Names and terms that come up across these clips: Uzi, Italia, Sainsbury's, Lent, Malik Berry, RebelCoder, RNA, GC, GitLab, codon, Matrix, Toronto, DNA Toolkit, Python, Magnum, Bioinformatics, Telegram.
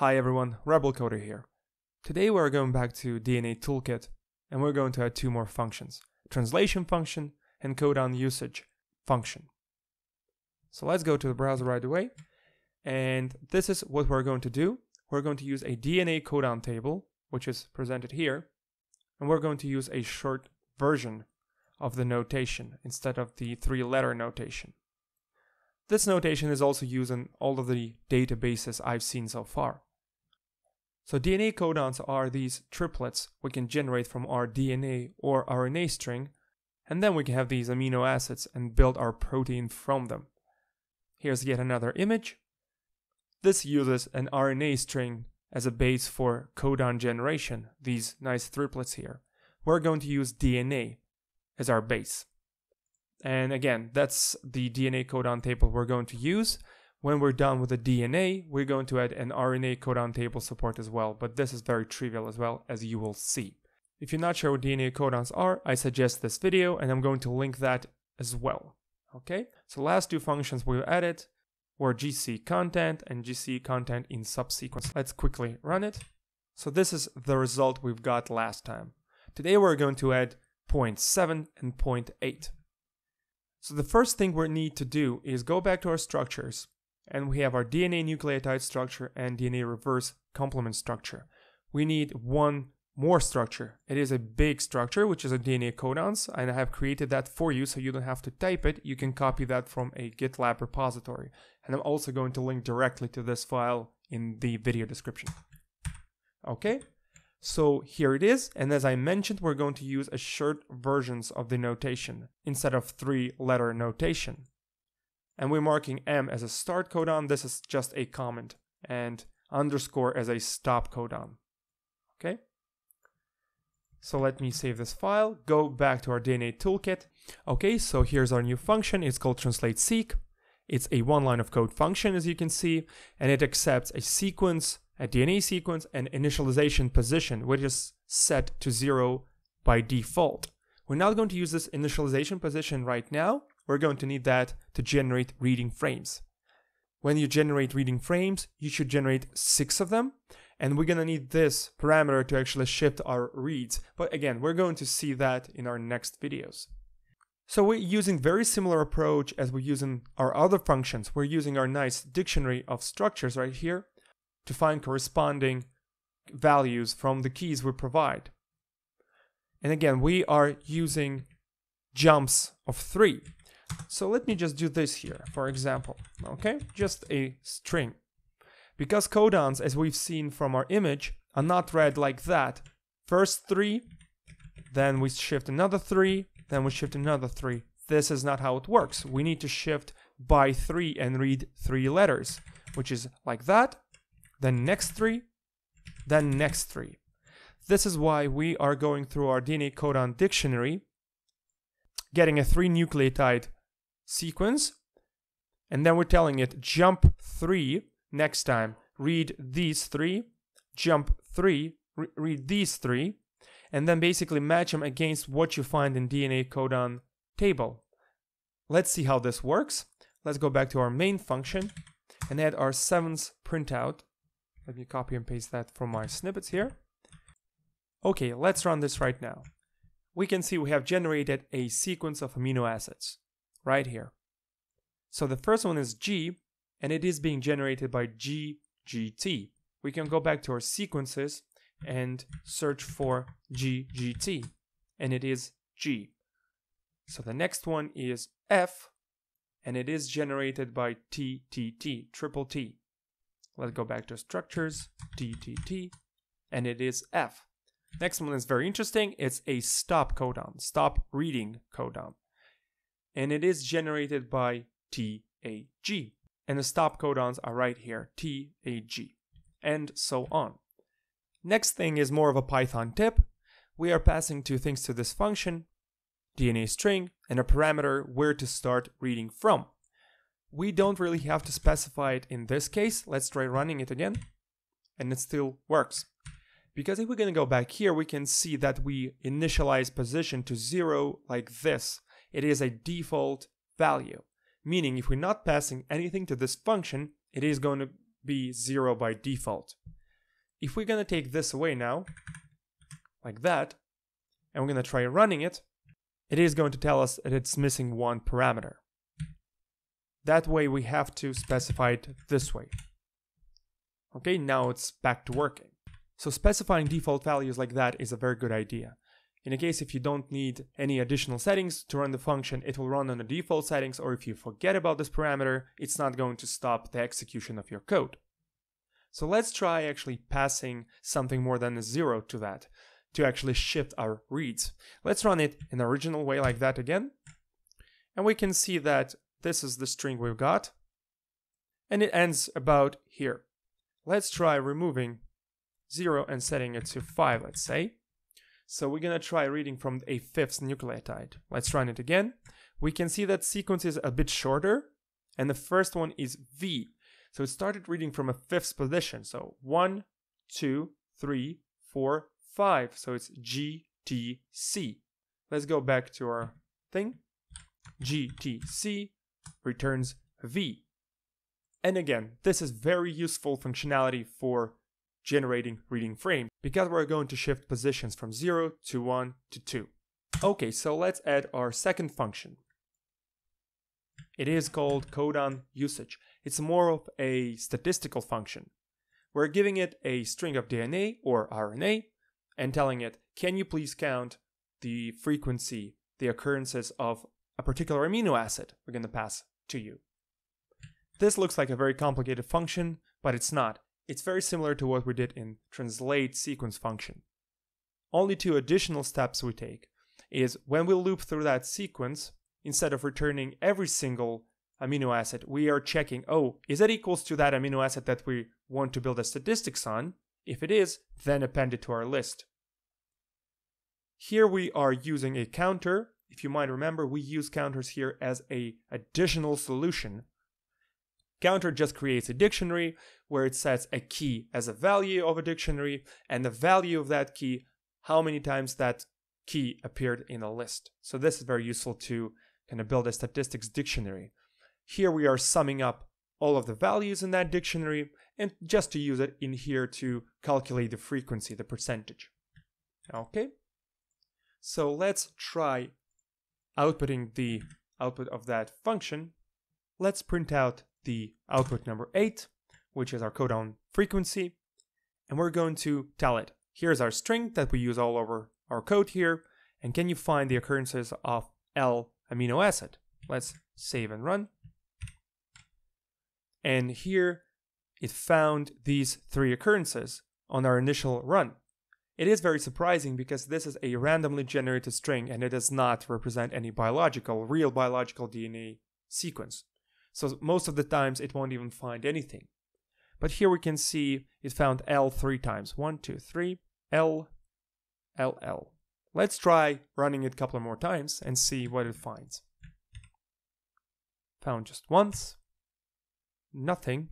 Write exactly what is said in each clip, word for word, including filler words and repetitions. Hi everyone, RebelCoder here. Today we're going back to D N A Toolkit and we're going to add two more functions, translation function and codon usage function. So let's go to the browser right away, and this is what we're going to do. We're going to use a D N A codon table, which is presented here, and we're going to use a short version of the notation instead of the three-letter notation. This notation is also used in all of the databases I've seen so far. So D N A codons are these triplets we can generate from our D N A or R N A string, and then we can have these amino acids and build our protein from them. Here's yet another image. This uses an R N A string as a base for codon generation, these nice triplets here. We're going to use D N A as our base. And again, that's the D N A codon table we're going to use. When we're done with the D N A, we're going to add an R N A codon table support as well, but this is very trivial as well, as you will see. If you're not sure what D N A codons are, I suggest this video, and I'm going to link that as well. Okay, so last two functions we've added were G C content and G C content in subsequence. Let's quickly run it. So this is the result we've got last time. Today we're going to add point seven and point eight. So the first thing we need to do is go back to our structures, and we have our D N A nucleotide structure and D N A reverse complement structure. We need one more structure. It is a big structure, which is a D N A codons, and I have created that for you so you don't have to type it. You can copy that from a GitLab repository. And I'm also going to link directly to this file in the video description. Okay, so here it is, and as I mentioned, we're going to use a short versions of the notation instead of three-letter notation. And we're marking M as a start codon, this is just a comment, and underscore as a stop codon. Okay? So let me save this file, go back to our D N A toolkit. Okay, so here's our new function, it's called translateSeq. It's a one-line of code function, as you can see, and it accepts a sequence, a D N A sequence, and initialization position, which is set to zero by default. We're not going to use this initialization position right now. We're going to need that to generate reading frames. When you generate reading frames, you should generate six of them, and we're going to need this parameter to actually shift our reads. But again, we're going to see that in our next videos. So we're using very similar approach as we use in our other functions. We're using our nice dictionary of structures right here to find corresponding values from the keys we provide. And again, we are using jumps of three. So let me just do this here, for example, okay? Just a string. Because codons, as we've seen from our image, are not read like that. First three, then we shift another three, then we shift another three. This is not how it works. We need to shift by three and read three letters, which is like that, then next three, then next three. This is why we are going through our D N A codon dictionary, getting a three nucleotide sequence, and then we're telling it jump three next time, read these three, jump three, re read these three, and then basically match them against what you find in D N A codon table. Let's see how this works. Let's go back to our main function and add our seventh printout. Let me copy and paste that from my snippets here. Okay, let's run this right now. We can see we have generated a sequence of amino acids right here. So the first one is G, and it is being generated by G G T. We can go back to our sequences and search for G G T, and it is G. So the next one is F, and it is generated by T T T, triple T. Let's go back to structures, T T T, and it is F. Next one is very interesting, it's a stop codon, stop reading codon, and it is generated by T A G. And the stop codons are right here, T A G, and so on. Next thing is more of a Python tip. We are passing two things to this function, D N A string, and a parameter where to start reading from. We don't really have to specify it in this case. Let's try running it again, and it still works. Because if we're going to go back here, we can see that we initialize position to zero like this. It is a default value, meaning if we're not passing anything to this function, it is going to be zero by default. If we're going to take this away now, like that, and we're going to try running it, it is going to tell us that it's missing one parameter. That way we have to specify it this way. Okay, now it's back to working. So specifying default values like that is a very good idea. In a case if you don't need any additional settings to run the function, it will run on the default settings, or if you forget about this parameter, it's not going to stop the execution of your code. So let's try actually passing something more than a zero to that, to actually shift our reads. Let's run it in the original way like that again. And we can see that this is the string we've got, and it ends about here. Let's try removing zero and setting it to five, let's say. So we're gonna try reading from a fifth nucleotide. Let's run it again. We can see that sequence is a bit shorter, and the first one is V. So it started reading from a fifth position. So one, two, three, four, five. So it's G, T, C. Let's go back to our thing. G, T, C returns V. And again, this is very useful functionality for generating reading frames, because we're going to shift positions from zero to one to two. Okay, so let's add our second function. It is called codon usage. It's more of a statistical function. We're giving it a string of D N A or R N A and telling it, can you please count the frequency, the occurrences of a particular amino acid we're going to pass to you. This looks like a very complicated function, but it's not. It's very similar to what we did in translate sequence function. Only two additional steps we take is when we loop through that sequence, instead of returning every single amino acid, we are checking, oh, is it equals to that amino acid that we want to build a statistics on? If it is, then append it to our list. Here we are using a counter. If you might remember, we use counters here as an additional solution. Counter just creates a dictionary where it sets a key as a value of a dictionary, and the value of that key, how many times that key appeared in a list. So this is very useful to kind of build a statistics dictionary. Here we are summing up all of the values in that dictionary, and just to use it in here to calculate the frequency, the percentage. Okay, so let's try outputting the output of that function. Let's print out the output number eight, which is our codon frequency, and we're going to tell it, here's our string that we use all over our code here, and can you find the occurrences of L amino acid? Let's save and run. And here it found these three occurrences on our initial run. It is very surprising because this is a randomly generated string and it does not represent any biological, real biological D N A sequence. So most of the times it won't even find anything. But here we can see it found L three times. One, two, three, L, L, L. Let's try running it a couple more times and see what it finds. Found just once. Nothing.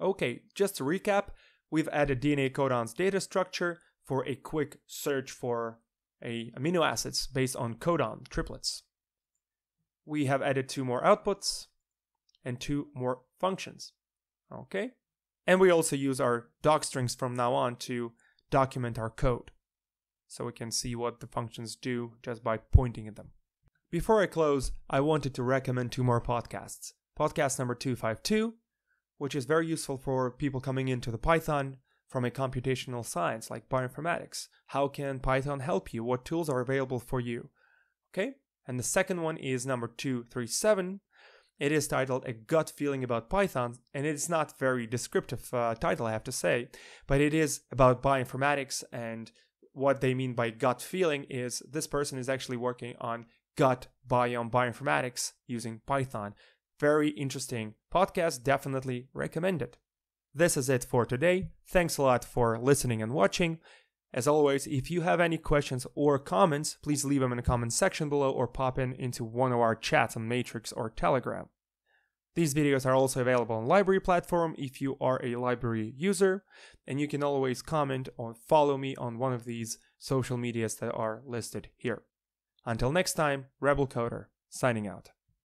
Okay, just to recap, we've added D N A codon's data structure for a quick search for a amino acids based on codon triplets. We have added two more outputs and two more functions. Okay, and we also use our docstrings from now on to document our code, so we can see what the functions do just by pointing at them. Before I close, I wanted to recommend two more podcasts. Podcast number two fifty-two, which is very useful for people coming into the Python from a computational science like bioinformatics. How can Python help you? What tools are available for you? Okay, and the second one is number two thirty-seven. It is titled A Gut Feeling About Python, and it's not very descriptive uh, title, I have to say, but it is about bioinformatics, and what they mean by gut feeling is this person is actually working on gut biome bioinformatics using Python. Very interesting podcast, definitely recommend it. This is it for today. Thanks a lot for listening and watching. As always, if you have any questions or comments, please leave them in the comment section below or pop in into one of our chats on Matrix or Telegram. These videos are also available on Library platform if you are a Library user, and you can always comment or follow me on one of these social medias that are listed here. Until next time, RebelCoder, signing out.